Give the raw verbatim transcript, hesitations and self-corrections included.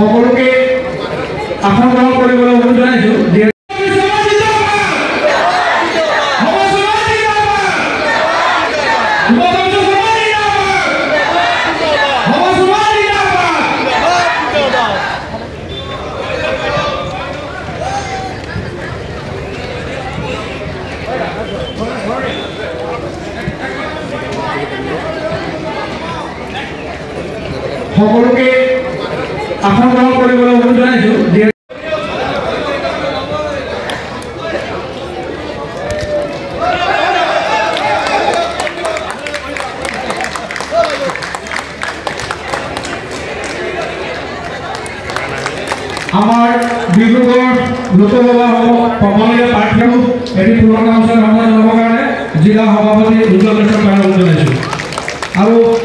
সকলকে আসন গ্ৰহণ কৰিবলৈ অনুৰোধ জনাইছো। সকলকে আসন গ্ৰহণ কৰিবলৈ অনুৰোধ জনাইছো। আমাৰ ডিব্ৰুগড় লোকসভা সমনীয় প্ৰাৰ্থীক এটি পুনৰ কাউন্সিল জনাবৰ কাৰণে জিলা সভাপতি উজ্জ্বল মিত্ৰক অনুৰোধ জনাইছো। আৰু